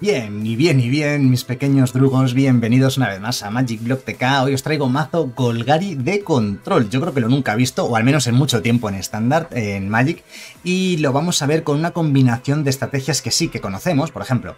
Bien, y bien, y bien, mis pequeños drugos, bienvenidos una vez más a MagicBlogTK. Hoy os traigo mazo Golgari de control. Yo creo que lo nunca he visto, o al menos en mucho tiempo en estándar, en Magic. Y lo vamos a ver con una combinación de estrategias que sí que conocemos. Por ejemplo,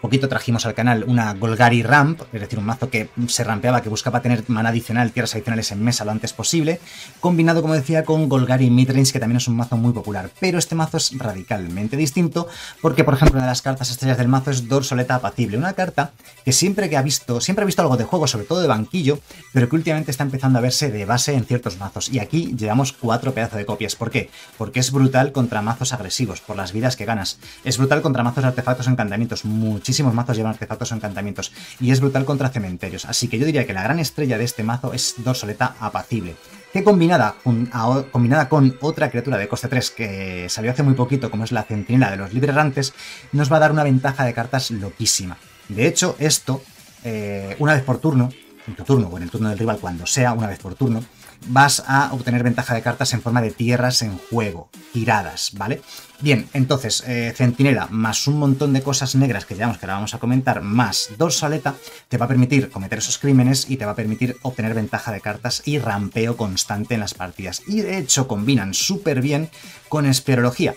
poquito trajimos al canal una Golgari Ramp, es decir, un mazo que se rampeaba, que buscaba tener mana adicional, tierras adicionales en mesa lo antes posible, combinado, como decía, con Golgari Midrange, que también es un mazo muy popular. Pero este mazo es radicalmente distinto porque, por ejemplo, una de las cartas estrellas del mazo es Dorsoaleta Apacible, una carta que siempre ha visto algo de juego, sobre todo de banquillo, pero que últimamente está empezando a verse de base en ciertos mazos. Y aquí llevamos 4 pedazos de copias. ¿Por qué? Porque es brutal contra mazos agresivos, por las vidas que ganas. Es brutal contra mazos de artefactos o encantamientos, muchísimos mazos llevan artefactos o encantamientos, y es brutal contra cementerios. Así que yo diría que la gran estrella de este mazo es Dorsoaleta Apacible, que combinada con otra criatura de coste 3 que salió hace muy poquito, como es la Centinela de los Liberrantes, nos va a dar una ventaja de cartas loquísima. De hecho, esto, una vez por turno, en tu turno o en el turno del rival, cuando sea, una vez por turno, vas a obtener ventaja de cartas en forma de tierras en juego, tiradas, ¿vale? Bien, entonces, Centinela, más un montón de cosas negras que llevamos, que ahora vamos a comentar, más Dorsoaleta, te va a permitir cometer esos crímenes y te va a permitir obtener ventaja de cartas y rampeo constante en las partidas. Y de hecho combinan súper bien con Espeleología.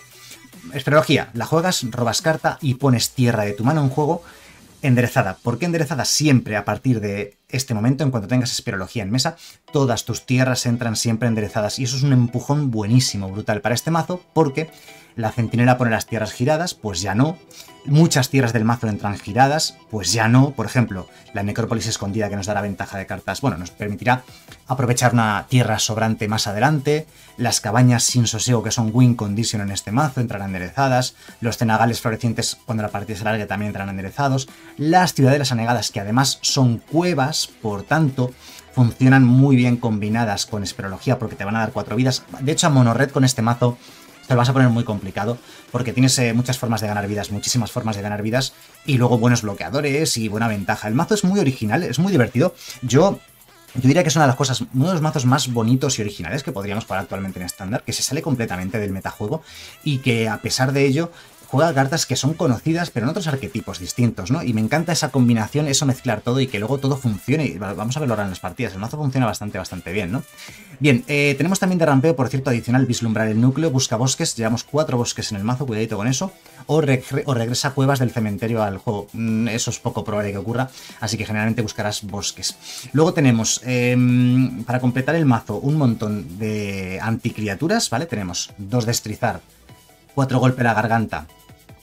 Espeleología, la juegas, robas carta y pones tierra de tu mano en juego, enderezada. ¿Por qué enderezada? Siempre a partir de este momento, en cuanto tengas Espeleología en mesa, todas tus tierras entran siempre enderezadas, y eso es un empujón buenísimo, brutal para este mazo, porque la Centinela pone las tierras giradas, pues ya no. Muchas tierras del mazo entran giradas, pues ya no. Por ejemplo, la Necrópolis Escondida, que nos dará ventaja de cartas, bueno, nos permitirá aprovechar una tierra sobrante más adelante. Las Cabañas sin Sosiego, que son win condition en este mazo, entrarán enderezadas. Los Cenagales florecientes, cuando la partida se largue, también entrarán enderezados. Las Ciudadelas Anegadas, que además son cuevas, por tanto funcionan muy bien combinadas con Espeleología, porque te van a dar 4 vidas. De hecho, a Mono Red con este mazo te lo vas a poner muy complicado, porque tienes muchas formas de ganar vidas, muchísimas formas de ganar vidas, y luego buenos bloqueadores y buena ventaja. El mazo es muy original, es muy divertido. Yo diría que es una de las cosas, uno de los mazos más bonitos y originales que podríamos jugar actualmente en estándar, que se sale completamente del metajuego y que, a pesar de ello, juega cartas que son conocidas, pero en otros arquetipos distintos, ¿no? Y me encanta esa combinación, eso mezclar todo y que luego todo funcione. Y vamos a verlo ahora en las partidas. El mazo funciona bastante bien, ¿no? Bien, tenemos también de rampeo, por cierto, adicional, Vislumbrar el Núcleo, busca bosques. Llevamos 4 bosques en el mazo, cuidadito con eso. O regresa cuevas del cementerio al juego. Eso es poco probable que ocurra, así que generalmente buscarás bosques. Luego tenemos, para completar el mazo, un montón de anticriaturas, ¿vale? Tenemos 2 Destrizar, 4 Golpe a la Garganta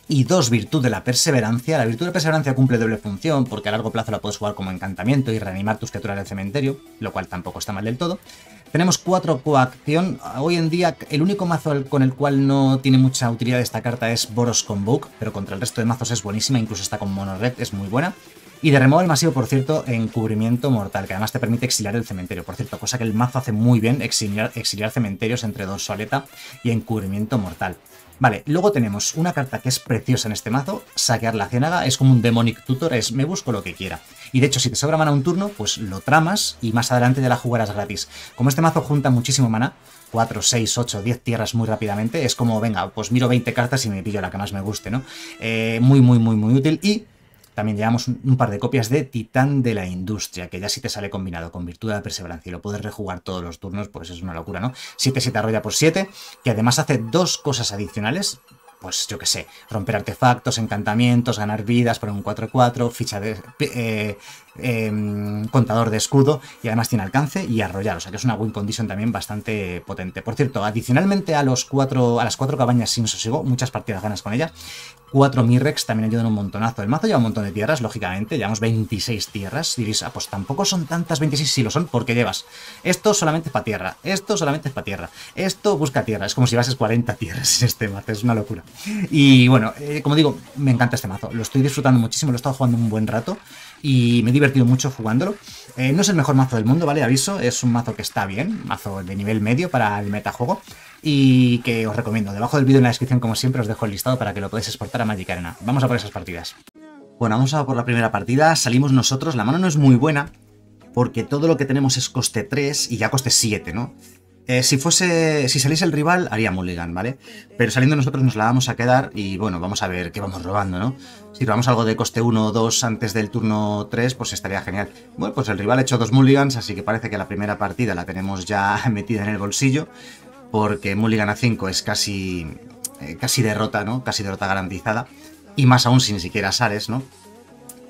y 2 Virtud de la Perseverancia. La Virtud de la Perseverancia cumple doble función, porque a largo plazo la puedes jugar como encantamiento y reanimar tus criaturas del cementerio, lo cual tampoco está mal del todo. Tenemos 4 Coacción. Hoy en día el único mazo con el cual no tiene mucha utilidad esta carta es Boros Convoke, pero contra el resto de mazos es buenísima, incluso está con Mono Red, es muy buena. Y de removal masivo, por cierto, Encubrimiento Mortal, que además te permite exiliar el cementerio. Por cierto, cosa que el mazo hace muy bien, exiliar cementerios entre Dorsoaleta y Encubrimiento Mortal. Vale, luego tenemos una carta que es preciosa en este mazo, Saquear la Ciénaga. Es como un Demonic Tutor, es me busco lo que quiera. Y de hecho, si te sobra mana un turno, pues lo tramas y más adelante ya la jugarás gratis. Como este mazo junta muchísimo mana, 4, 6, 8, 10 tierras muy rápidamente, es como, venga, pues miro 20 cartas y me pillo la que más me guste, ¿no? Muy útil. Y también llevamos un par de copias de Titán de la Industria, que ya si te sale combinado con Virtud de la Perseverancia y lo puedes rejugar todos los turnos, pues es una locura, ¿no? 7-7 arrolla por 7, que además hace 2 cosas adicionales, pues yo qué sé, romper artefactos, encantamientos, ganar vidas, poner un 4-4, ficha de contador de escudo, y además tiene alcance y arrollar, o sea que es una win condition también bastante potente. Por cierto, adicionalmente a las 4 Cabañas sin Sosiego, muchas partidas ganas con ellas, 4 Mirrex también ayudan un montonazo. El mazo lleva un montón de tierras, lógicamente, llevamos 26 tierras. Diréis, ah, pues tampoco son tantas 26, si lo son, porque llevas esto solamente es para tierra, esto solamente es para tierra, esto busca tierra, es como si llevases 40 tierras en este mazo, es una locura. Y bueno, como digo, me encanta este mazo, lo estoy disfrutando muchísimo, lo he estado jugando un buen rato y me he divertido mucho jugándolo. No es el mejor mazo del mundo, ¿vale? Aviso, es un mazo que está bien, mazo de nivel medio para el metajuego, y que os recomiendo. Debajo del vídeo, en la descripción, como siempre, os dejo el listado para que lo podáis exportar a Magic Arena. Vamos a por esas partidas. Bueno, vamos a por la primera partida. Salimos nosotros, la mano no es muy buena, porque todo lo que tenemos es coste 3 y ya coste 7, ¿no? Si saliese el rival, haría mulligan, ¿vale? Pero saliendo nosotros nos la vamos a quedar y, bueno, vamos a ver qué vamos robando, ¿no? Si robamos algo de coste 1 o 2 antes del turno 3, pues estaría genial. Bueno, pues el rival ha hecho 2 mulligans, así que parece que la primera partida la tenemos ya metida en el bolsillo, porque mulligan a 5 es casi derrota, ¿no? Casi derrota garantizada, y más aún si ni siquiera sales, ¿no?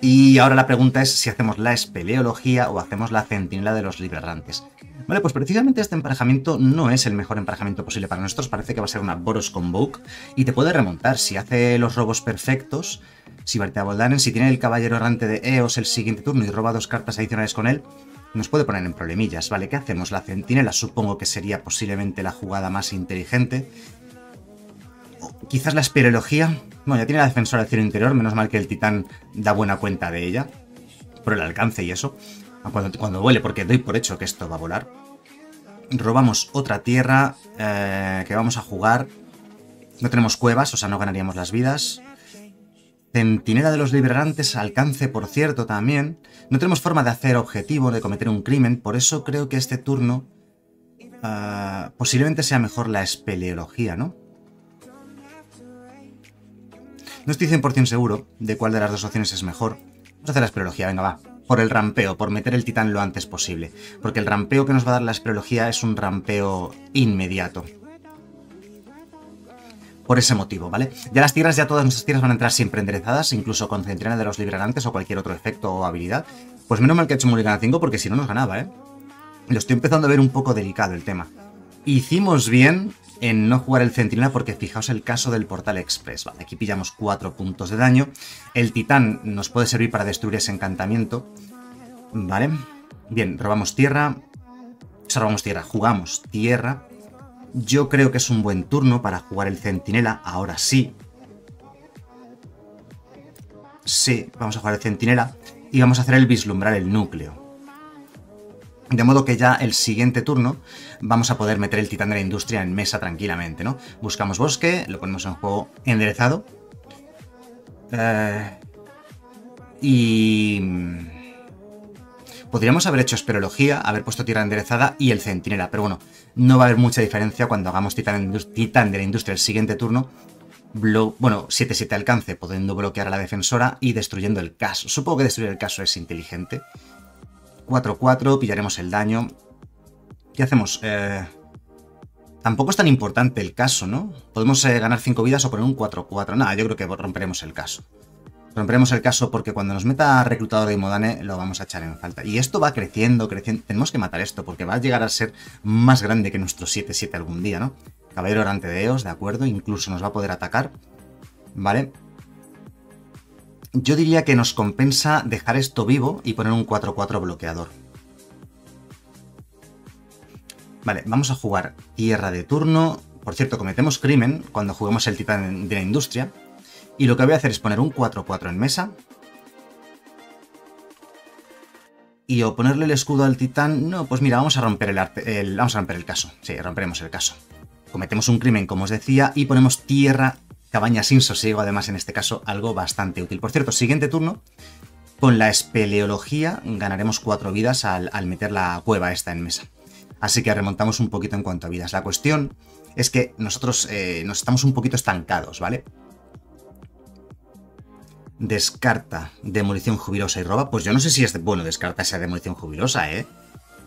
Y ahora la pregunta es si hacemos la espeleología o hacemos la centinela de los liberrantes. Vale, pues precisamente este emparejamiento no es el mejor emparejamiento posible para nosotros. Parece que va a ser una Boros Convoke y te puede remontar si hace los robos perfectos. Si Virtud de la Perseverancia, si tiene el Caballero Errante de Eos el siguiente turno y roba 2 cartas adicionales con él, nos puede poner en problemillas. Vale, ¿qué hacemos? La centinela supongo que sería posiblemente la jugada más inteligente. O quizás la espeleología. Bueno, ya tiene la defensora del cielo interior, menos mal que el titán da buena cuenta de ella, por el alcance y eso, cuando vuele, porque doy por hecho que esto va a volar. Robamos otra tierra que vamos a jugar. No tenemos cuevas, o sea, no ganaríamos las vidas. Centinela de los Liberrantes, alcance, por cierto, también. No tenemos forma de hacer objetivo, de cometer un crimen, por eso creo que este turno posiblemente sea mejor la espeleología, ¿no? No estoy 100% seguro de cuál de las dos opciones es mejor. Vamos a hacer la espeleología, venga, va. Por el rampeo, por meter el titán lo antes posible. Porque el rampeo que nos va a dar la espeleología es un rampeo inmediato. Por ese motivo, ¿vale? Ya las tierras, ya todas nuestras tierras van a entrar siempre enderezadas, incluso con centinela de los liberantes o cualquier otro efecto o habilidad. Pues menos mal que ha hecho mulligan a 5 porque si no nos ganaba, ¿eh? Lo estoy empezando a ver un poco delicado el tema. Hicimos bien en no jugar el centinela porque fijaos el caso del portal express. Vale, aquí pillamos 4 puntos de daño. El titán nos puede servir para destruir ese encantamiento. Vale, bien, robamos tierra. O sea, robamos tierra, jugamos tierra. Yo creo que es un buen turno para jugar el centinela, ahora sí. Sí, vamos a jugar el centinela y vamos a hacer el vislumbrar el núcleo. De modo que ya el siguiente turno vamos a poder meter el titán de la industria en mesa tranquilamente, ¿no? Buscamos bosque, lo ponemos en juego enderezado. Y podríamos haber hecho espeleología, haber puesto tierra enderezada y el centinela. Pero bueno, no va a haber mucha diferencia cuando hagamos titán de la industria el siguiente turno. Bueno, 7-7 alcance, pudiendo bloquear a la defensora y destruyendo el caso. Supongo que destruir el caso es inteligente. 4-4, pillaremos el daño. ¿Qué hacemos? Tampoco es tan importante el caso, ¿no? Podemos ganar 5 vidas o poner un 4-4. Nada, yo creo que romperemos el caso. Romperemos el caso porque cuando nos meta Reclutador de Imodane lo vamos a echar en falta. Y esto va creciendo, creciendo. Tenemos que matar esto porque va a llegar a ser más grande que nuestro 7-7 algún día, ¿no? Caballero Errante de Eos, de acuerdo. Incluso nos va a poder atacar. Vale. Yo diría que nos compensa dejar esto vivo y poner un 4-4 bloqueador. Vale, vamos a jugar tierra de turno. Por cierto, cometemos crimen cuando juguemos el titán de la industria. Y lo que voy a hacer es poner un 4-4 en mesa. Y o ponerle el escudo al titán... No, pues mira, vamos a romper vamos a romper el caso. Sí, romperemos el caso. Cometemos un crimen, como os decía, y ponemos tierra... Cabañas sin Sosiego, además en este caso algo bastante útil. Por cierto, siguiente turno, con la espeleología ganaremos 4 vidas al meter la cueva esta en mesa. Así que remontamos un poquito en cuanto a vidas. La cuestión es que nosotros nos estamos un poquito estancados, ¿vale? Descarta Demolición Jubilosa y roba. Pues yo no sé si es bueno descarta esa Demolición Jubilosa, ¿eh?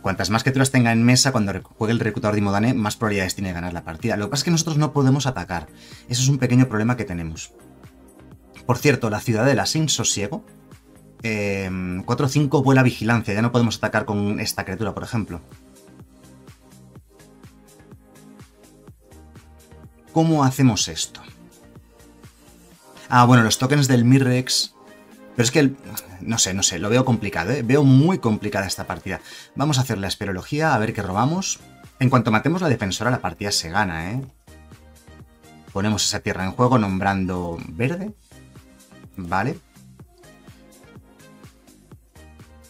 Cuantas más criaturas tenga en mesa cuando juegue el Reclutador de Imodane, más probabilidades tiene de ganar la partida. Lo que pasa es que nosotros no podemos atacar. Eso es un pequeño problema que tenemos. Por cierto, la Ciudadela sin Sosiego. 4-5 vuela vigilancia. Ya no podemos atacar con esta criatura, por ejemplo. ¿Cómo hacemos esto? Ah, bueno, los tokens del Mirrex... Pero es que, no sé, lo veo complicado, ¿eh? Veo muy complicada esta partida. Vamos a hacer la espeleología, a ver qué robamos. En cuanto matemos la defensora, la partida se gana, ¿eh? Ponemos esa tierra en juego nombrando verde. Vale.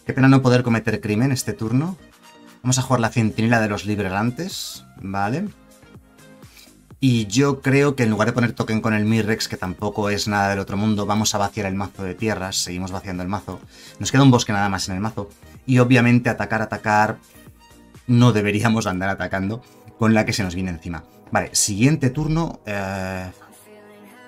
Qué pena no poder cometer crimen este turno. Vamos a jugar la centinela de los liberantes, ¿vale? Y yo creo que en lugar de poner token con el Mirrex, que tampoco es nada del otro mundo, vamos a vaciar el mazo de tierras, seguimos vaciando el mazo. Nos queda un bosque nada más en el mazo. Y obviamente atacar, no deberíamos andar atacando. con la que se nos viene encima. Vale, siguiente turno.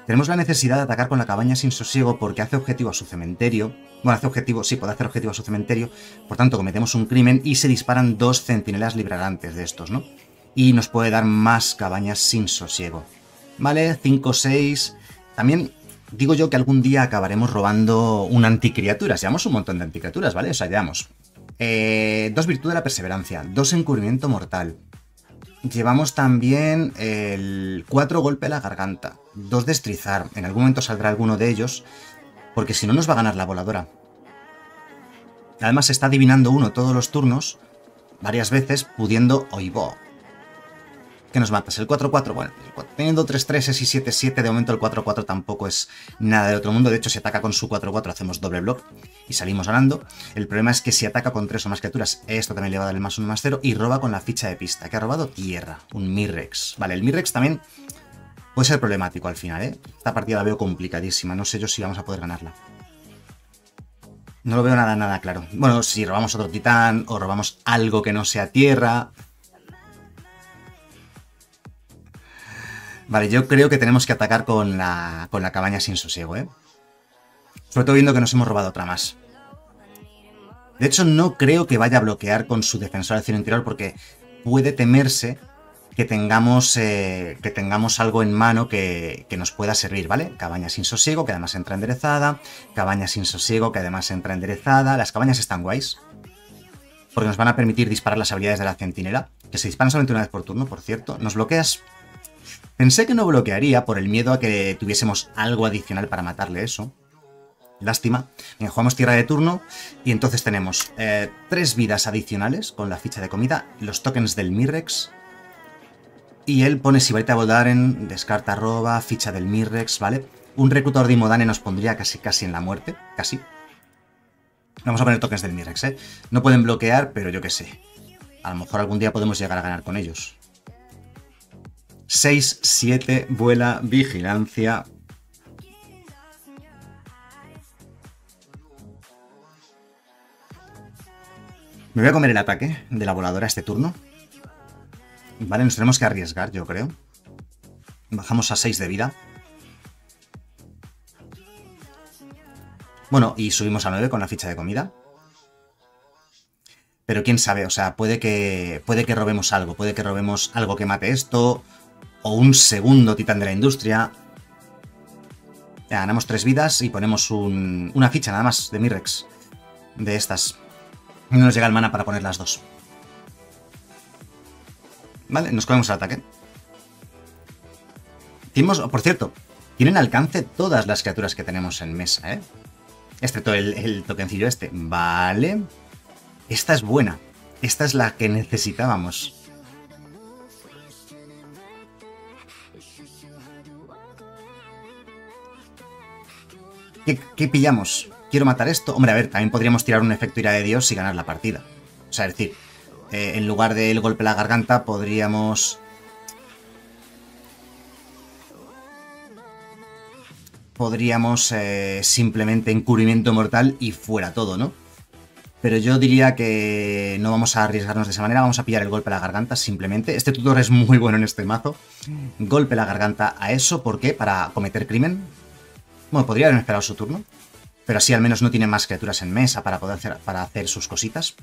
Tenemos la necesidad de atacar con la cabaña sin sosiego porque hace objetivo a su cementerio. Bueno, hace objetivo, sí, puede hacer objetivo a su cementerio. Por tanto, cometemos un crimen y se disparan dos centinelas liberantes de estos, ¿no? Y nos puede dar más cabañas sin sosiego. Vale, 5, 6... También digo yo que algún día acabaremos robando una anticriatura. Llevamos un montón de anticriaturas, ¿vale? O sea, llevamos 2 Virtud de la Perseverancia, 2 Encubrimiento Mortal. Llevamos también el 4 Golpe a la Garganta, 2 Destrizar. En algún momento saldrá alguno de ellos, porque si no nos va a ganar la voladora. Además se está adivinando uno todos los turnos, varias veces, pudiendo... ¡Oibo! ¿Qué nos matas? El 4-4, bueno, teniendo 3-3 y 7-7, de momento el 4-4 tampoco es nada del otro mundo. De hecho, si ataca con su 4-4 hacemos doble block y salimos ganando. El problema es que si ataca con 3 o más criaturas, esto también le va a dar el +1, +0 y roba con la ficha de pista, que ha robado tierra, un Mirrex. Vale, el Mirrex también puede ser problemático al final, ¿eh? Esta partida la veo complicadísima, no sé yo si vamos a poder ganarla. No lo veo nada claro. Bueno, si robamos otro titán o robamos algo que no sea tierra... Vale, yo creo que tenemos que atacar con la cabaña sin sosiego, ¿eh? Sobre todo viendo que nos hemos robado otra más. De hecho, no creo que vaya a bloquear con su defensor al cielo interior porque puede temerse que tengamos algo en mano que nos pueda servir, ¿vale? Cabaña sin sosiego, que además entra enderezada. Cabaña sin sosiego, que además entra enderezada. Las cabañas están guays porque nos van a permitir disparar las habilidades de la centinela, que se disparan solamente una vez por turno, por cierto. Nos bloqueas... Pensé que no bloquearía por el miedo a que tuviésemos algo adicional para matarle eso. Lástima. Bien, jugamos tierra de turno y entonces tenemos 3 vidas adicionales con la ficha de comida, los tokens del Mirrex. Y él pone Sibarita Voldaren, descarta arroba, ficha del Mirrex, ¿vale? Un reclutador de Imodane nos pondría casi en la muerte, casi. Vamos a poner tokens del Mirrex, ¿eh? No pueden bloquear, pero yo qué sé. A lo mejor algún día podemos llegar a ganar con ellos. 6, 7, vuela, vigilancia. Me voy a comer el ataque de la voladora este turno. Vale, nos tenemos que arriesgar, yo creo. Bajamos a 6 de vida. Bueno, y subimos a 9 con la ficha de comida. Pero quién sabe, o sea, puede que robemos algo. Puede que robemos algo que mate esto... O un segundo titán de la industria. Ya, ganamos 3 vidas y ponemos una ficha nada más de Mirrex. De estas. No nos llega el mana para poner las dos. Vale, nos comemos el ataque. Por cierto, tienen alcance todas las criaturas que tenemos en mesa, ¿eh? Excepto el tokencillo este. Vale. Esta es buena. Esta es la que necesitábamos. ¿Qué pillamos? ¿Quiero matar esto? Hombre, a ver, también podríamos tirar un efecto ira de Dios y ganar la partida. O sea, es decir, en lugar del golpe a la garganta podríamos... simplemente encubrimiento mortal y fuera todo, ¿no? Pero yo diría que no vamos a arriesgarnos de esa manera, vamos a pillar el golpe a la garganta simplemente. Este tutor es muy bueno en este mazo. Golpe a la garganta a eso, ¿por qué? Para cometer crimen. Bueno, podría haber esperado su turno, pero así al menos no tiene más criaturas en mesa para poder hacer, sus cositas.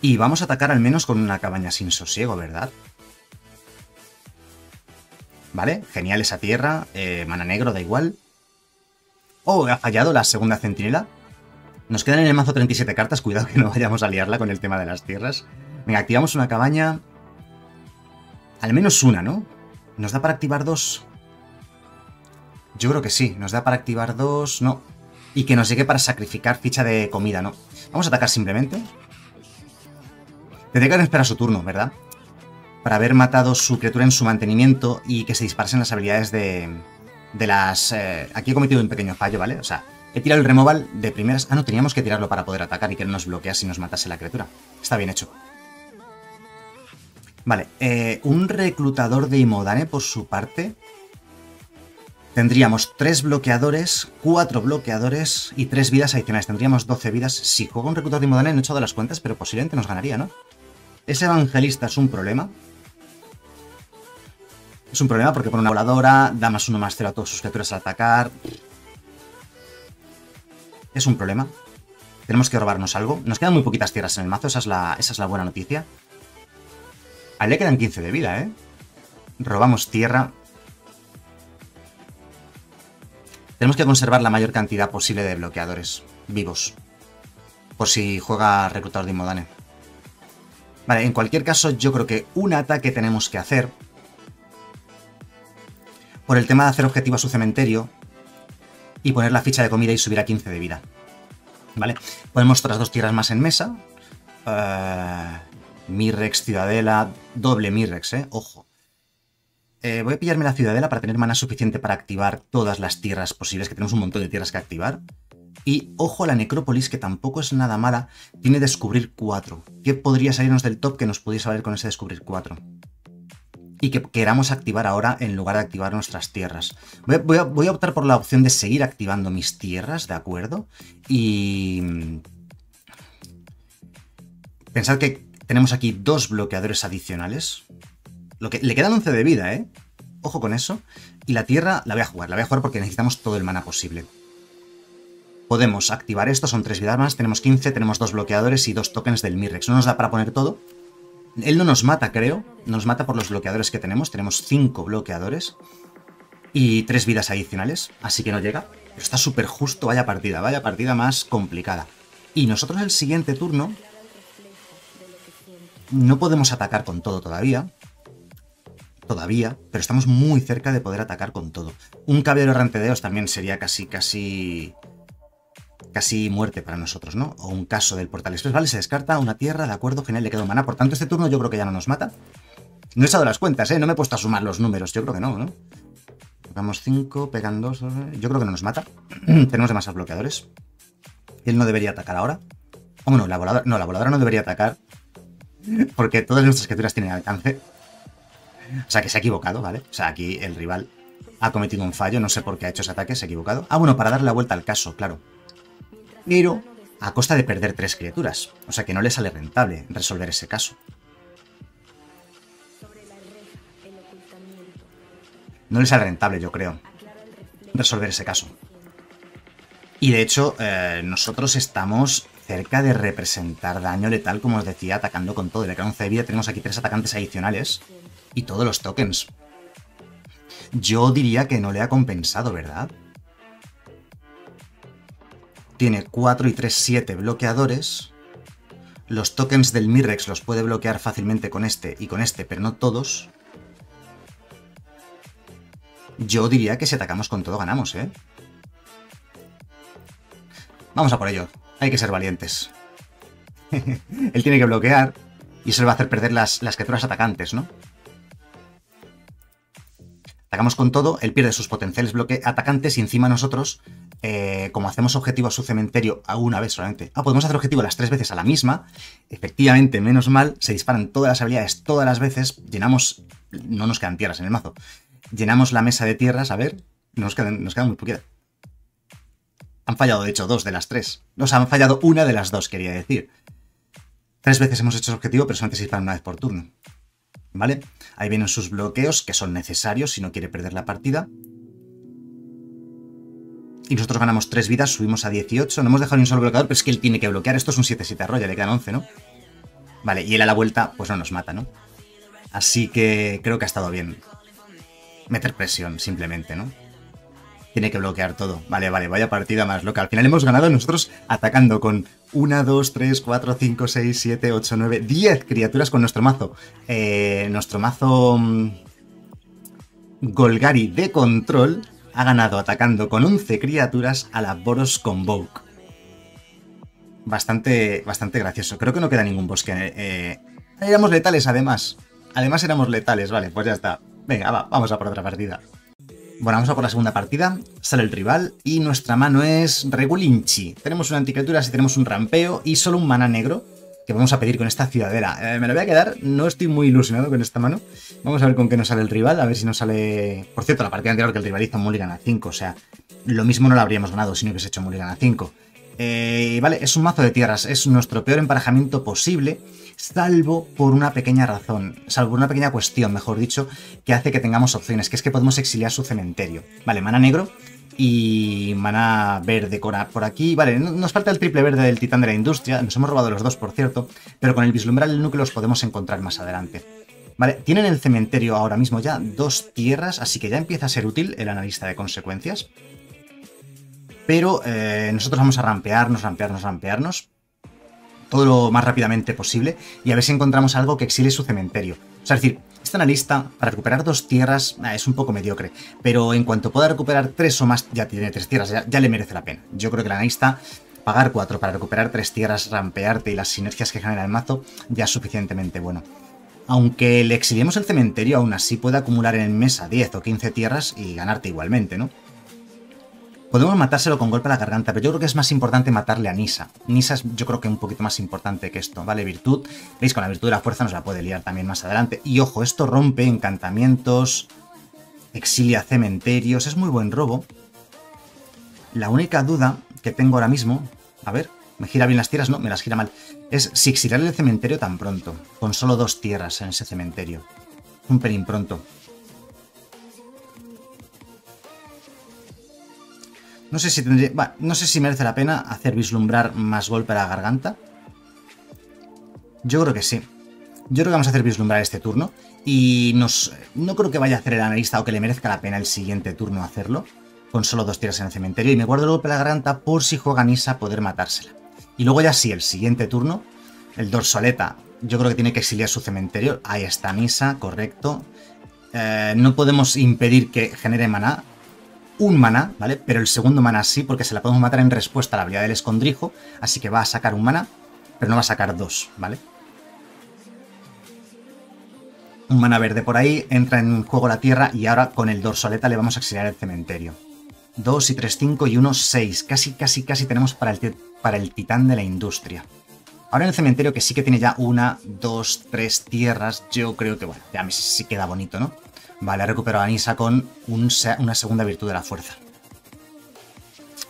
Y vamos a atacar al menos con una cabaña sin sosiego, ¿verdad? Vale, genial esa tierra, mana negro, da igual. Oh, ha fallado la segunda centinela. Nos quedan en el mazo 37 cartas, cuidado que no vayamos a liarla con el tema de las tierras. Venga, activamos una cabaña... Al menos una, ¿no? ¿Nos da para activar 2? Yo creo que sí, nos da para activar 2, no. Y que nos llegue para sacrificar ficha de comida, no. Vamos a atacar simplemente. Tendría que esperar su turno, ¿verdad? Para haber matado su criatura en su mantenimiento y que se disparasen las habilidades de las... Aquí he cometido un pequeño fallo, ¿vale? O sea, he tirado el removal de primeras... Ah, no, teníamos que tirarlo para poder atacar y que no nos bloquease y nos matase la criatura. Está bien hecho. Vale, un reclutador de Imodane por su parte... Tendríamos 3 bloqueadores, 4 bloqueadores y 3 vidas adicionales. Tendríamos 12 vidas. Si juego un reclutador de Imodane, no he echado las cuentas, pero posiblemente nos ganaría, ¿no? Ese evangelista es un problema. Es un problema porque pone una voladora, da +1/+0 a todas sus criaturas al atacar. Es un problema. Tenemos que robarnos algo. Nos quedan muy poquitas tierras en el mazo, esa es la buena noticia. A él le quedan 15 de vida, ¿eh? Robamos tierra. Tenemos que conservar la mayor cantidad posible de bloqueadores vivos. Por si juega Reclutador de Imodane. Vale, en cualquier caso, yo creo que un ataque tenemos que hacer. Por el tema de hacer objetivo a su cementerio. Y poner la ficha de comida y subir a 15 de vida. Vale, ponemos otras dos tierras más en mesa. Mirrex, Ciudadela, doble Mirrex, ojo. Voy a pillarme la Ciudadela para tener mana suficiente para activar todas las tierras posibles, que tenemos un montón de tierras que activar. Y ojo a la Necrópolis, que tampoco es nada mala, tiene Descubrir 4. ¿Qué podría salirnos del top que nos pudiese valer con ese Descubrir 4? Y que queramos activar ahora en lugar de activar nuestras tierras. Voy a optar por la opción de seguir activando mis tierras, ¿de acuerdo? Y... pensad que tenemos aquí dos bloqueadores adicionales. Lo que... le quedan 11 de vida, ¿eh? Ojo con eso. Y la tierra la voy a jugar porque necesitamos todo el mana posible. Podemos activar esto, son 3 vidas más, tenemos 15, tenemos 2 bloqueadores y 2 tokens del Mirrex. No nos da para poner todo. Él no nos mata, creo. Nos mata por los bloqueadores que tenemos. Tenemos 5 bloqueadores y 3 vidas adicionales, así que no llega. Pero está súper justo, vaya partida más complicada. Y nosotros el siguiente turno no podemos atacar con todo todavía. Todavía, pero estamos muy cerca de poder atacar con todo. Un Caballero Errante de Eos también sería casi muerte para nosotros, ¿no? O un caso del Portal Express. Vale, se descarta una tierra, de acuerdo, genial, le quedó maná. Por tanto, este turno yo creo que ya no nos mata. No he echado las cuentas, ¿eh? No me he puesto a sumar los números, yo creo que no, ¿no? Pegamos 5, pegan 2, yo creo que no nos mata. Tenemos demasiados bloqueadores. Él no debería atacar ahora. O bueno, la voladora no debería atacar porque todas nuestras criaturas tienen alcance. O sea, que se ha equivocado, ¿vale? O sea, aquí el rival ha cometido un fallo, no sé por qué ha hecho ese ataque, se ha equivocado. Ah, bueno, para darle la vuelta al caso, claro. Pero a costa de perder 3 criaturas. O sea que no le sale rentable resolver ese caso. No le sale rentable, yo creo, resolver ese caso. Y de hecho, nosotros estamos cerca de representar daño letal, como os decía, atacando con todo. Le queda 11 de vida, tenemos aquí 3 atacantes adicionales y todos los tokens. Yo diría que no le ha compensado, ¿verdad? Tiene 4 y 3, 7 bloqueadores. Los tokens del Mirrex los puede bloquear fácilmente con este y con este, pero no todos. Yo diría que si atacamos con todo ganamos, ¿eh? Vamos a por ello. Hay que ser valientes. Él tiene que bloquear y eso le va a hacer perder las criaturas atacantes, ¿no? Atacamos con todo, él pierde sus potenciales atacantes y encima nosotros... como hacemos objetivo a su cementerio a una vez solamente. Ah, podemos hacer objetivo las 3 veces a la misma. Efectivamente, menos mal, se disparan todas las habilidades todas las veces. Llenamos... no nos quedan tierras en el mazo. Llenamos la mesa de tierras, a ver. Nos quedan muy poquitas. Han fallado, de hecho, 2 de las 3. Nos han fallado una de las 2, quería decir. 3 veces hemos hecho objetivo, pero solamente se disparan una vez por turno. ¿Vale? Ahí vienen sus bloqueos, que son necesarios si no quiere perder la partida. Y nosotros ganamos 3 vidas, subimos a 18. No hemos dejado ni un solo bloqueador, pero es que él tiene que bloquear. Esto es un 7-7 arroyo, le quedan 11, ¿no? Vale, y él a la vuelta, pues no nos mata, ¿no? Así que creo que ha estado bien. Meter presión, simplemente, ¿no? Tiene que bloquear todo. Vale, vale, vaya partida más loca. Al final hemos ganado nosotros atacando con 1, 2, 3, 4, 5, 6, 7, 8, 9, 10 criaturas con nuestro mazo. Nuestro mazo... Golgari de control... ha ganado atacando con 11 criaturas a la Boros Convoke. Bastante gracioso. Creo que no queda ningún bosque. Éramos letales, además. Además éramos letales. Vale, pues ya está. Venga, va, vamos a por otra partida. Bueno, vamos a por la segunda partida. Sale el rival y nuestra mano es Regulinchi. Tenemos una anticriatura, así tenemos un rampeo y solo un mana negro que vamos a pedir con esta ciudadela. Me lo voy a quedar, no estoy muy ilusionado con esta mano. Vamos a ver con qué nos sale el rival, a ver si nos sale... Por cierto, la partida anterior que el rival hizo Mulligan a 5, o sea, lo mismo no la habríamos ganado si no hubiese hecho Mulligan a 5. Vale, es un mazo de tierras, es nuestro peor emparejamiento posible, salvo por una pequeña razón, salvo por una pequeña cuestión, mejor dicho, que hace que tengamos opciones, que es que podemos exiliar su cementerio. Vale, mana negro y mana verde por aquí. Vale, nos falta el triple verde del Titán de la Industria, nos hemos robado los dos, por cierto, pero con el Vislumbrar el Núcleo los podemos encontrar más adelante. Vale, tienen en el cementerio ahora mismo ya dos tierras, así que ya empieza a ser útil el analista de consecuencias. Pero nosotros vamos a rampearnos todo lo más rápidamente posible y a ver si encontramos algo que exile su cementerio. O sea, es decir, este analista para recuperar dos tierras es un poco mediocre, pero en cuanto pueda recuperar tres o más, ya tiene tres tierras, ya le merece la pena. Yo creo que el analista pagar 4 para recuperar 3 tierras, rampearte y las sinergias que genera el mazo ya es suficientemente bueno. Aunque le exiliemos el cementerio, aún así puede acumular en mesa 10 o 15 tierras y ganarte igualmente, ¿no? Podemos matárselo con golpe a la garganta, pero yo creo que es más importante matarle a Nisa. Nisa es, yo creo que un poquito más importante que esto, ¿vale? Virtud. Veis, con la virtud de la fuerza nos la puede liar también más adelante. Y ojo, esto rompe encantamientos, exilia cementerios, es muy buen robo. La única duda que tengo ahora mismo, a ver, ¿me gira bien las tierras? No, me las gira mal. Es si exiliar el cementerio tan pronto, con solo 2 tierras en ese cementerio. Un pelín pronto. No sé si tendría... Bueno, no sé si merece la pena hacer vislumbrar más golpe a la garganta. Yo creo que sí. Yo creo que vamos a hacer vislumbrar este turno. Y nos... no creo que vaya a hacer el analista o que le merezca la pena el siguiente turno hacerlo. Con solo 2 tiras en el cementerio. Y me guardo el golpe a la garganta por si juega Nisa poder matársela. Y luego ya sí, el siguiente turno, el Dorsoaleta, yo creo que tiene que exiliar su cementerio. Ahí está Nisa, correcto. No podemos impedir que genere maná. Un maná, ¿vale? Pero el segundo maná sí, porque se la podemos matar en respuesta a la habilidad del escondrijo, así que va a sacar un maná, pero no va a sacar 2, ¿vale? Un maná verde por ahí, entra en juego la tierra y ahora con el Dorsoaleta le vamos a exiliar el cementerio. 2 y 3, 5 y 1, 6. Casi tenemos para el Titán de la Industria. Ahora en el cementerio, que sí que tiene ya 1, 2, 3 tierras, yo creo que, bueno, ya sí queda bonito, ¿no? Vale, ha recuperado a Nisa con una segunda virtud de la fuerza.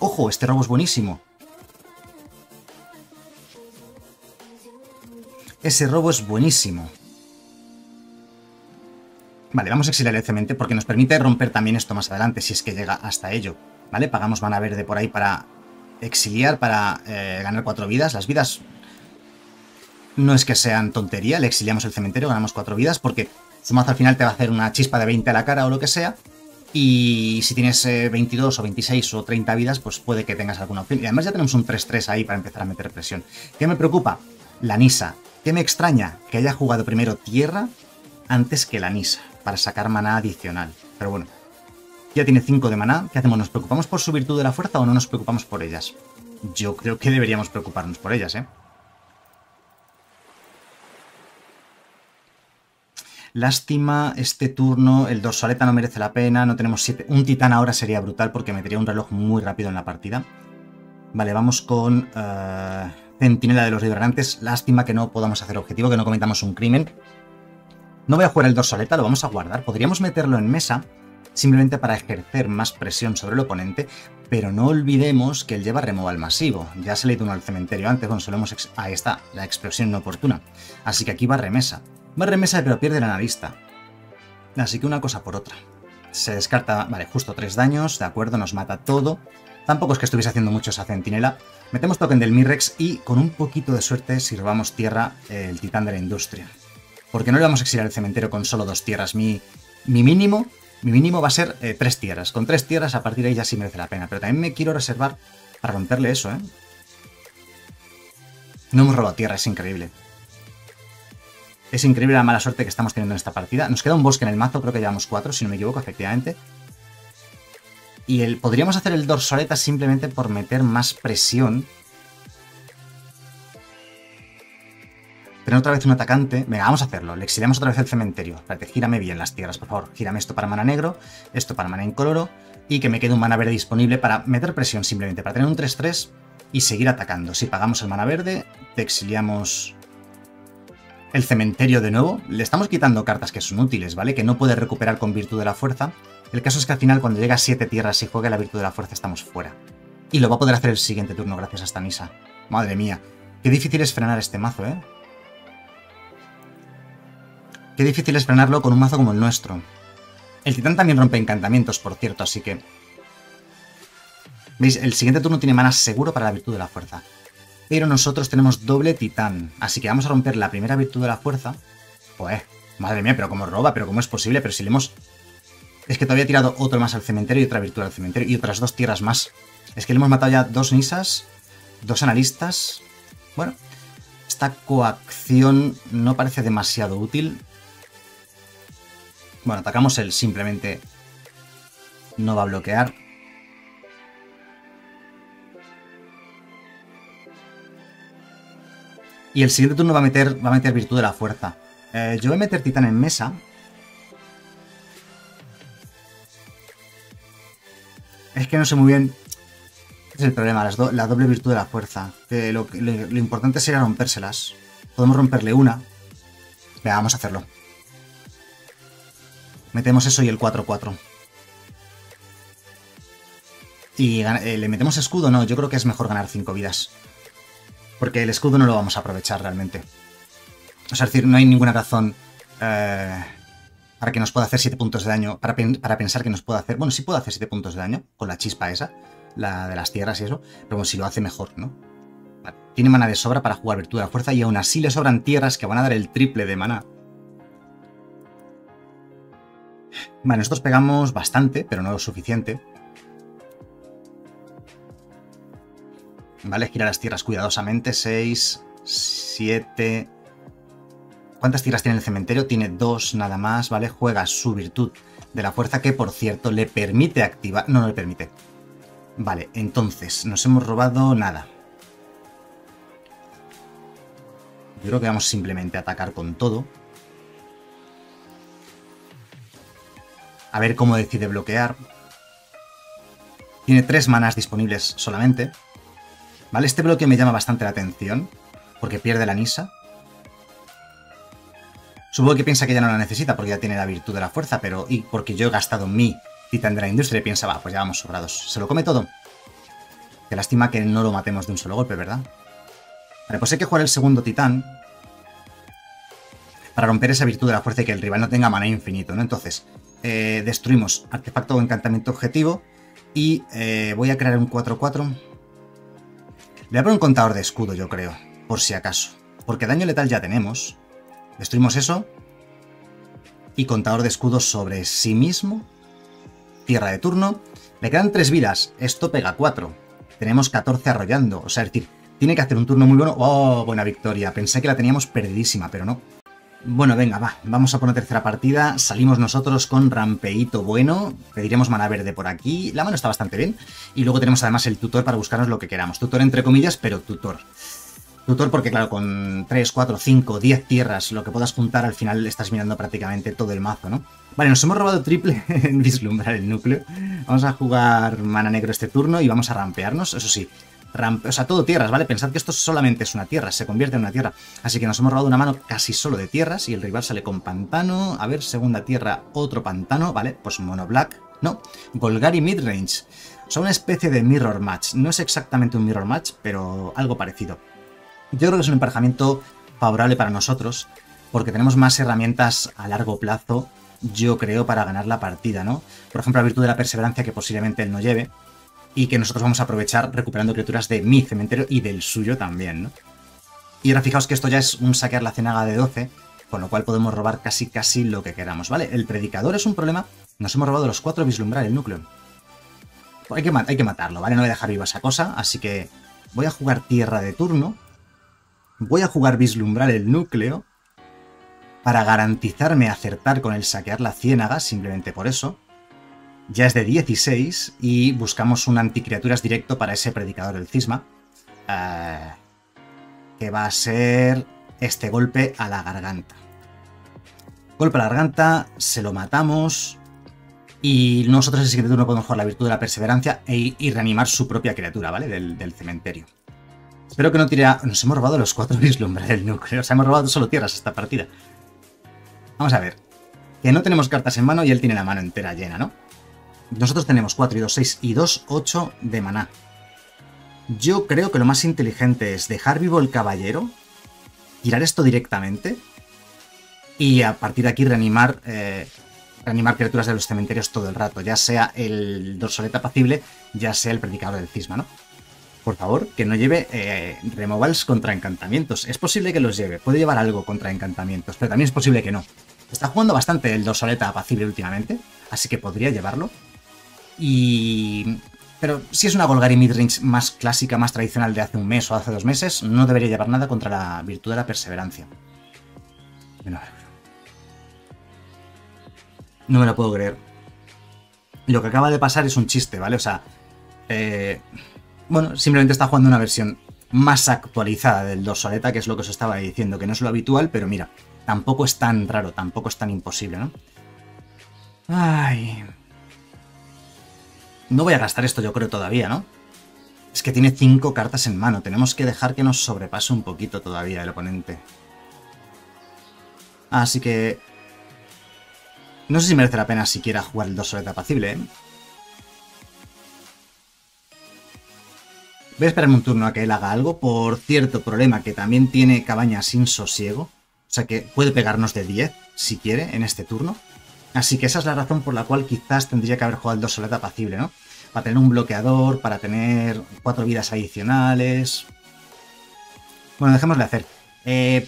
¡Ojo! Este robo es buenísimo. Ese robo es buenísimo. Vale, vamos a exiliar el cementerio porque nos permite romper también esto más adelante, si es que llega hasta ello. Vale, pagamos mana verde por ahí para exiliar, para ganar 4 vidas. Las vidas no es que sean tontería. Le exiliamos el cementerio, ganamos 4 vidas porque... su mazo al final te va a hacer una chispa de 20 a la cara o lo que sea. Y si tienes 22 o 26 o 30 vidas, pues puede que tengas alguna opción. Y además ya tenemos un 3-3 ahí para empezar a meter presión. ¿Qué me preocupa? La Nisa. ¿Qué me extraña? Que haya jugado primero tierra antes que la Nisa, para sacar maná adicional. Pero bueno, ya tiene 5 de maná. ¿Qué hacemos? ¿Nos preocupamos por su virtud de la fuerza o no nos preocupamos por ellas? Yo creo que deberíamos preocuparnos por ellas, ¿eh? Lástima, este turno, el Dorsoaleta no merece la pena, no tenemos 7. Un titán ahora sería brutal porque metería un reloj muy rápido en la partida. Vale, vamos con Centinela de los Liberrantes. Lástima que no podamos hacer objetivo, que no cometamos un crimen. No voy a jugar el Dorsoaleta, lo vamos a guardar. Podríamos meterlo en mesa simplemente para ejercer más presión sobre el oponente, pero no olvidemos que él lleva removal masivo. Ya se le hizo uno al cementerio antes, bueno, solo hemos... Ahí está, la explosión inoportuna. Así que aquí va remesa. Va a remesa, pero pierde el analista. Así que una cosa por otra. Se descarta, vale, justo 3 daños, de acuerdo, nos mata todo. Tampoco es que estuviese haciendo mucho esa centinela. Metemos token del Mirrex y con un poquito de suerte sirvamos tierra el Titán de la Industria. Porque no le vamos a exiliar el cementerio con solo 2 tierras. Mi mínimo va a ser 3 tierras. Con 3 tierras a partir de ahí ya sí merece la pena. Pero también me quiero reservar para romperle eso, ¿eh? No hemos robado tierra, es increíble. Es increíble la mala suerte que estamos teniendo en esta partida. Nos queda un bosque en el mazo, creo que llevamos 4, si no me equivoco, efectivamente. Y podríamos hacer el Dorsoaleta simplemente por meter más presión. Tener otra vez un atacante. Venga, vamos a hacerlo. Le exiliamos otra vez el cementerio. Espérate, gírame bien las tierras, por favor. Gírame esto para mana negro, esto para mana incoloro. Y que me quede un mana verde disponible para meter presión simplemente. Para tener un 3-3 y seguir atacando. Si pagamos el mana verde, te exiliamos... el cementerio de nuevo, le estamos quitando cartas que son útiles, ¿vale? Que no puede recuperar con virtud de la fuerza. El caso es que al final cuando llega a 7 tierras y juegue la virtud de la fuerza estamos fuera. Y lo va a poder hacer el siguiente turno gracias a esta misa. Madre mía. Qué difícil es frenar este mazo, ¿eh? Qué difícil es frenarlo con un mazo como el nuestro. El titán también rompe encantamientos, por cierto, así que... ¿Veis? El siguiente turno tiene maná seguro para la virtud de la fuerza. Pero nosotros tenemos doble titán. Así que vamos a romper la primera virtud de la fuerza. Pues, madre mía, pero cómo roba, pero cómo es posible, pero si le hemos... Es que todavía he tirado otro más al cementerio y otra virtud al cementerio y otras dos tierras más. Es que le hemos matado ya dos nisas, dos analistas... Bueno, esta coacción no parece demasiado útil. Bueno, atacamos él, simplemente no va a bloquear. Y el siguiente turno va a meter virtud de la fuerza. Yo voy a meter titán en mesa. Es que no sé muy bien... Este es el problema, la doble virtud de la fuerza. Que lo importante sería rompérselas. Podemos romperle una. Venga, vamos a hacerlo. Metemos eso y el 4-4. ¿Y le metemos escudo? No, yo creo que es mejor ganar 5 vidas. Porque el escudo no lo vamos a aprovechar realmente. O sea, es decir, no hay ninguna razón para que nos pueda hacer 7 puntos de daño. Para pensar que nos pueda hacer... Bueno, sí puede hacer 7 puntos de daño con la chispa esa. La de las tierras y eso, pero bueno, si lo hace mejor, ¿no? Vale. Tiene mana de sobra para jugar Virtud de la Fuerza y aún así le sobran tierras que van a dar el triple de mana. Vale, nosotros pegamos bastante, pero no lo suficiente. Vale, gira las tierras cuidadosamente. 6, 7... ¿Cuántas tierras tiene el cementerio? Tiene 2 nada más, ¿vale? Juega su Virtud de la Fuerza que, por cierto, le permite activar... No, no le permite... Vale, entonces, nos hemos robado nada. Yo creo que vamos simplemente a atacar con todo. A ver cómo decide bloquear. Tiene 3 manas disponibles solamente. Vale, este bloqueo me llama bastante la atención, porque pierde la Nisa. Supongo que piensa que ya no la necesita porque ya tiene la virtud de la fuerza, pero... Y porque yo he gastado mi... Titán de la Industria y piensa, va, pues ya vamos sobrados. Se lo come todo. Qué lástima que no lo matemos de un solo golpe, ¿verdad? Vale, pues hay que jugar el segundo titán para romper esa virtud de la fuerza y que el rival no tenga maná infinito, ¿no? Entonces, destruimos artefacto o encantamiento objetivo y voy a crear un 4-4. Le voy a poner un contador de escudo, yo creo, por si acaso. Porque daño letal ya tenemos. Destruimos eso y contador de escudo sobre sí mismo. Tierra de turno, le quedan 3 vidas, esto pega 4, tenemos 14 arrollando, o sea, es decir, tiene que hacer un turno muy bueno. ¡Oh, buena victoria! Pensé que la teníamos perdidísima, pero no. Bueno, venga, va, vamos a por una tercera partida, salimos nosotros con rampeíto bueno, pediremos mana verde por aquí, la mano está bastante bien, y luego tenemos además el tutor para buscarnos lo que queramos, tutor entre comillas, pero tutor. Tutor porque, claro, con 3, 4, 5, 10 tierras, lo que puedas juntar, al final estás mirando prácticamente todo el mazo, ¿no? Vale, nos hemos robado triple en vislumbrar el núcleo. Vamos a jugar mana negro este turno y vamos a rampearnos, eso sí. O sea, todo tierras, ¿vale? Pensad que esto solamente es una tierra, se convierte en una tierra. Así que nos hemos robado una mano casi solo de tierras y el rival sale con pantano. A ver, segunda tierra, otro pantano, ¿vale? Pues mono black. No, Golgari Midrange. O sea, una especie de mirror match. No es exactamente un mirror match, pero algo parecido. Yo creo que es un emparejamiento favorable para nosotros, porque tenemos más herramientas a largo plazo, yo creo, para ganar la partida, ¿no? Por ejemplo, la virtud de la perseverancia que posiblemente él no lleve, y que nosotros vamos a aprovechar recuperando criaturas de mi cementerio y del suyo también, ¿no? Y ahora fijaos que esto ya es un saquear la ciénaga de 12, con lo cual podemos robar casi lo que queramos, ¿vale? El predicador es un problema, nos hemos robado los 4 vislumbrar el núcleo. Pues hay que matarlo, ¿vale? No voy a dejar viva esa cosa, así que voy a jugar tierra de turno. Voy a jugar vislumbrar el núcleo para garantizarme acertar con el saquear la ciénaga, simplemente por eso. Ya es de 16 y buscamos un anticriaturas directo para ese predicador del cisma, que va a ser este golpe a la garganta. Golpe a la garganta, se lo matamos y nosotros el siguiente turno podemos jugar la virtud de la perseverancia y reanimar su propia criatura, ¿vale? Del cementerio. Espero que no tire a... Nos hemos robado los 4 vislumbrar el núcleo. O sea, hemos robado solo tierras esta partida. Vamos a ver. Que no tenemos cartas en mano y él tiene la mano entera llena, ¿no? Nosotros tenemos 4 y 2, 6 y 2, 8 de maná. Yo creo que lo más inteligente es dejar vivo el caballero, tirar esto directamente y a partir de aquí reanimar, criaturas de los cementerios todo el rato, ya sea el Dorsoaleta Apacible, ya sea el Predicador del Cisma, ¿no? Por favor, que no lleve removals contra encantamientos. Es posible que los lleve, puede llevar algo contra encantamientos, pero también es posible que no. Está jugando bastante el Dorsoaleta Apacible últimamente, así que podría llevarlo. Y... pero si es una Golgari Midrange más clásica, más tradicional de hace un mes o hace 2 meses, no debería llevar nada contra la Virtud de la Perseverancia. Bueno, no me lo puedo creer. Lo que acaba de pasar es un chiste, ¿vale? O sea, bueno, simplemente está jugando una versión más actualizada del Dorsoaleta, que es lo que os estaba diciendo, que no es lo habitual, pero mira, tampoco es tan raro, tampoco es tan imposible, ¿no? Ay... no voy a gastar esto, yo creo, todavía, ¿no? Es que tiene 5 cartas en mano. Tenemos que dejar que nos sobrepase un poquito todavía el oponente. Así que... no sé si merece la pena siquiera jugar el Dorsoaleta Apacible, ¿eh? Voy a esperarme un turno a que él haga algo. Por cierto, problema que también tiene Cabañas sin Sosiego. O sea que puede pegarnos de 10, si quiere, en este turno. Así que esa es la razón por la cual quizás tendría que haber jugado el Dorsoaleta Apacible, ¿no? Para tener un bloqueador, para tener 4 vidas adicionales... bueno, dejémosle hacer,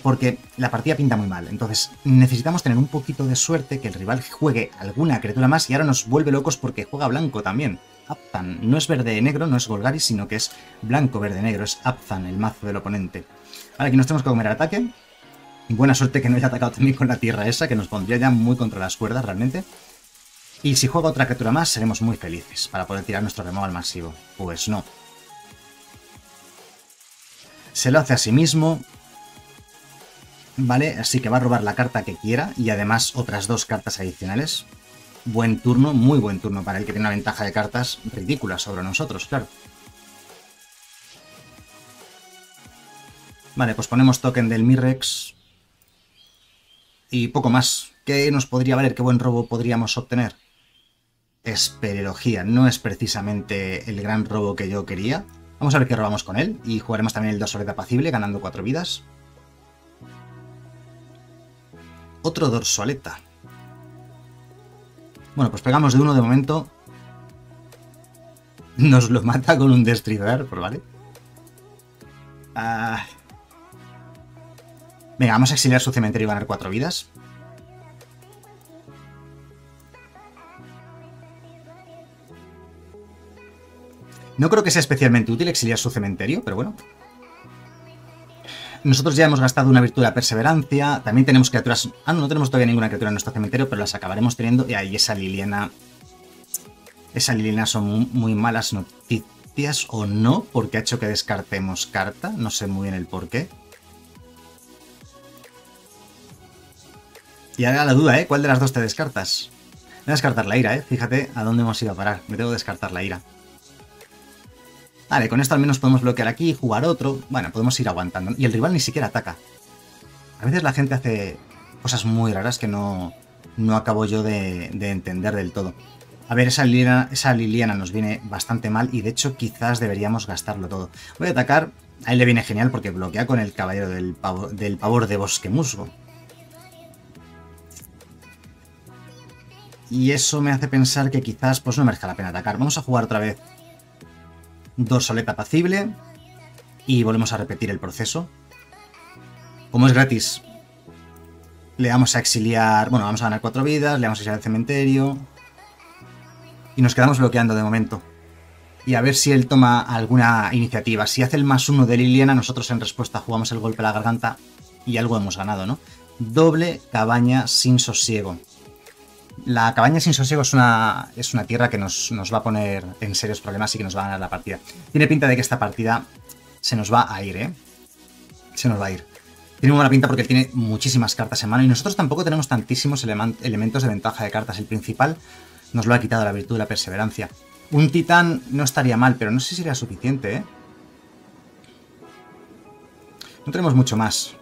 porque la partida pinta muy mal. Entonces necesitamos tener un poquito de suerte, que el rival juegue alguna criatura más, y ahora nos vuelve locos porque juega blanco también. Abzan no es verde-negro, no es Golgari, sino que es blanco-verde-negro, es Abzan, el mazo del oponente. Vale, aquí nos tenemos que comer el ataque. Buena suerte que no haya atacado también con la tierra esa, que nos pondría ya muy contra las cuerdas realmente. Y si juega otra criatura más, seremos muy felices para poder tirar nuestro removal masivo. Pues no. Se lo hace a sí mismo. Vale, así que va a robar la carta que quiera y además otras 2 cartas adicionales. Buen turno, muy buen turno para él, que tiene una ventaja de cartas ridícula sobre nosotros, claro. Vale, pues ponemos token del Mirrex. Y poco más. ¿Qué nos podría valer? ¿Qué buen robo podríamos obtener? Espeleología. No es precisamente el gran robo que yo quería. Vamos a ver qué robamos con él. Y jugaremos también el Dorsoaleta Apacible, ganando 4 vidas. Otro Dorsoaleta. Bueno, pues pegamos de 1 de momento. Nos lo mata con un Destrizar, pues vale. Ah... venga, vamos a exiliar su cementerio y ganar 4 vidas. No creo que sea especialmente útil exiliar su cementerio, pero bueno. Nosotros ya hemos gastado una virtud de la perseverancia. También tenemos criaturas... ah, no, no tenemos todavía ninguna criatura en nuestro cementerio, pero las acabaremos teniendo. Y ahí esa Liliana... esa Liliana son muy malas noticias o no, porque ha hecho que descartemos carta. No sé muy bien el porqué. Y ahora la duda, ¿eh? ¿Cuál de las 2 te descartas? Voy a descartar la ira, ¿eh? Fíjate a dónde hemos ido a parar. Me tengo que descartar la ira. Vale, con esto al menos podemos bloquear aquí, jugar otro. Bueno, podemos ir aguantando. Y el rival ni siquiera ataca. A veces la gente hace cosas muy raras que no acabo yo de entender del todo. A ver, esa Liliana nos viene bastante mal y de hecho quizás deberíamos gastarlo todo. Voy a atacar. A él le viene genial porque bloquea con el caballero del pavor de bosque musgo. Y eso me hace pensar que quizás pues no merezca la pena atacar. Vamos a jugar otra vez Dorsoaleta Apacible y volvemos a repetir el proceso. Como es gratis, le vamos a exiliar... bueno, vamos a ganar 4 vidas, le vamos a exiliar el cementerio y nos quedamos bloqueando de momento. Y a ver si él toma alguna iniciativa. Si hace el +1 de Liliana, nosotros en respuesta jugamos el golpe a la garganta y algo hemos ganado, ¿no? Doble cabaña sin sosiego. La cabaña sin sosiego es una tierra que nos va a poner en serios problemas y que nos va a ganar la partida. Tiene pinta de que esta partida se nos va a ir, ¿eh? Se nos va a ir. Tiene muy buena pinta porque tiene muchísimas cartas en mano y nosotros tampoco tenemos tantísimos elementos de ventaja de cartas. El principal nos lo ha quitado la virtud de la perseverancia. Un titán no estaría mal, pero no sé si sería suficiente, ¿eh? No tenemos mucho más.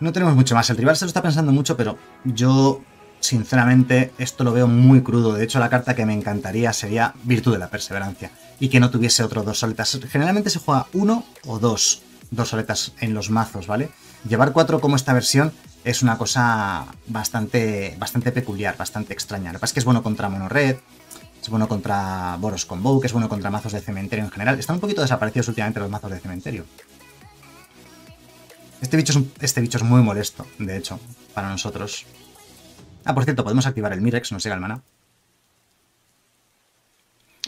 No tenemos mucho más. El rival se lo está pensando mucho, pero yo sinceramente, esto lo veo muy crudo. De hecho, la carta que me encantaría sería Virtud de la Perseverancia. Y que no tuviese otros Dorsoaletas. Generalmente se juega uno o dos Dorsoaletas en los mazos, ¿vale? Llevar cuatro como esta versión es una cosa bastante peculiar, bastante extraña. Lo que pasa es que es bueno contra Mono Red, es bueno contra Boros Convoke, es bueno contra mazos de cementerio en general. Están un poquito desaparecidos últimamente los mazos de cementerio. Este bicho es muy molesto, de hecho, para nosotros. Ah, por cierto, podemos activar el Mirrex, nos llega el maná.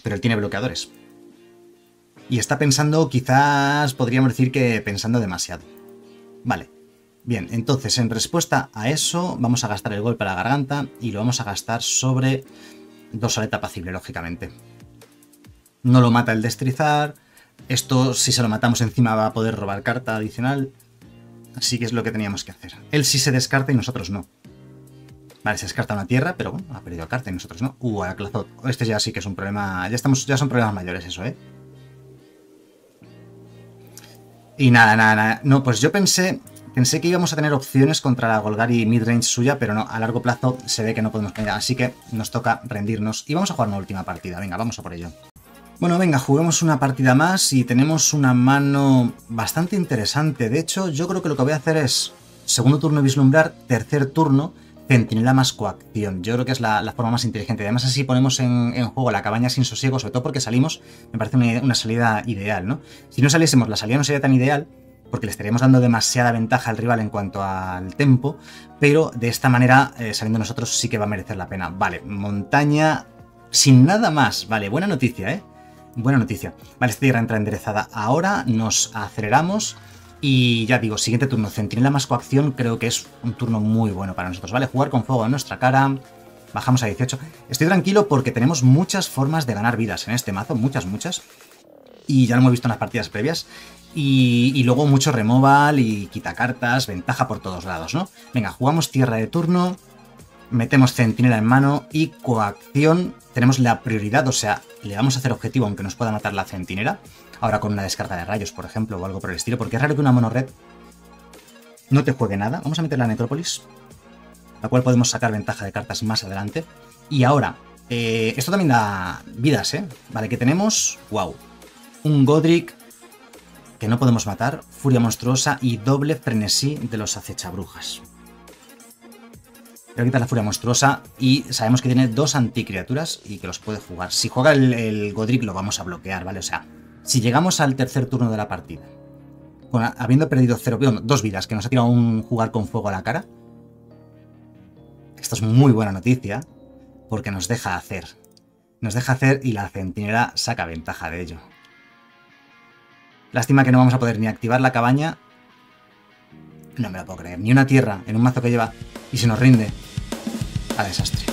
Pero él tiene bloqueadores. Y está pensando, quizás podríamos decir que pensando demasiado. Vale. Bien, entonces, en respuesta a eso, vamos a gastar el golpe a la garganta y lo vamos a gastar sobre Dorsoaleta Apacible, lógicamente. No lo mata el Destrizar. Esto, si se lo matamos encima, va a poder robar carta adicional. Así que es lo que teníamos que hacer. Él sí se descarta y nosotros no. Vale, se descarta una tierra, pero bueno, ha perdido carta y nosotros no. Alcazot. Este ya sí que es un problema. Ya son problemas mayores eso, ¿eh? Y nada. No, pues yo pensé que íbamos a tener opciones contra la Golgari Midrange suya, pero no, a largo plazo se ve que no podemos tener. Así que nos toca rendirnos. Y vamos a jugar una última partida. Venga, vamos a por ello. Bueno, venga, juguemos una partida más y tenemos una mano bastante interesante. De hecho, yo creo que lo que voy a hacer es segundo turno vislumbrar, tercer turno centinela más coacción. Yo creo que es la forma más inteligente. Además, así ponemos en juego la cabaña sin sosiego, sobre todo porque salimos, me parece una salida ideal, ¿no? Si no saliésemos, la salida no sería tan ideal, porque le estaríamos dando demasiada ventaja al rival en cuanto al tempo, pero de esta manera, saliendo nosotros, sí que va a merecer la pena. Vale, montaña sin nada más. Vale, buena noticia, ¿eh? Buena noticia. Vale, esta tierra entra enderezada. Ahora nos aceleramos y ya digo, siguiente turno, centinela más coacción, creo que es un turno muy bueno para nosotros. Vale, jugar con fuego en nuestra cara, bajamos a 18. Estoy tranquilo porque tenemos muchas formas de ganar vidas en este mazo, muchas. Y ya lo hemos visto en las partidas previas. Y luego mucho removal y quita cartas, ventaja por todos lados, ¿no? Venga, jugamos tierra de turno. Metemos centinela en mano y coacción, tenemos la prioridad, o sea, le vamos a hacer objetivo aunque nos pueda matar la centinela, ahora con una descarga de rayos, por ejemplo, o algo por el estilo, porque es raro que una mono red no te juegue nada. Vamos a meter la necrópolis, la cual podemos sacar ventaja de cartas más adelante. Y ahora, esto también da vidas, ¿eh? Vale, que tenemos, wow, un Godric que no podemos matar, furia monstruosa y doble frenesí de los acechabrujas. Le quita la furia monstruosa y sabemos que tiene dos anticriaturas y que los puede jugar. Si juega el Godric lo vamos a bloquear, ¿vale? O sea, si llegamos al tercer turno de la partida, habiendo perdido dos vidas, que nos ha tirado un jugar con fuego a la cara, esto es muy buena noticia porque nos deja hacer. Nos deja hacer y la centinela saca ventaja de ello. Lástima que no vamos a poder ni activar la cabaña. No me lo puedo creer. Ni una tierra en un mazo que lleva y se nos rinde. A desastre.